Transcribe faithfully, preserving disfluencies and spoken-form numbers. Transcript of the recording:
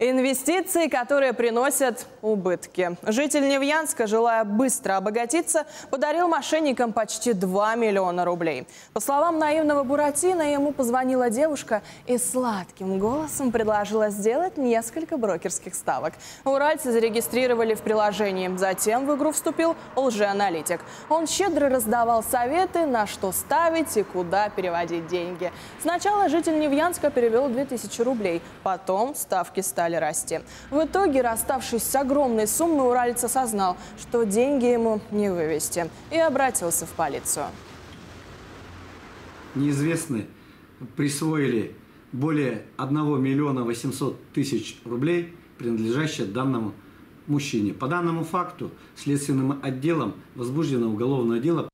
Инвестиции, которые приносят убытки. Житель Невьянска, желая быстро обогатиться, подарил мошенникам почти два миллиона рублей. По словам наивного Буратино, ему позвонила девушка и сладким голосом предложила сделать несколько брокерских ставок. Уральцы зарегистрировали в приложении. Затем в игру вступил лжеаналитик. Он щедро раздавал советы, на что ставить и куда переводить деньги. Сначала житель Невьянска перевел две тысячи рублей, потом ставки стали расти. В итоге, расставшись с огромной суммой, уралец осознал, что деньги ему не вывести, и обратился в полицию. Неизвестные присвоили более одного миллиона восьмисот тысяч рублей, принадлежащие данному мужчине. По данному факту следственным отделом возбуждено уголовное дело.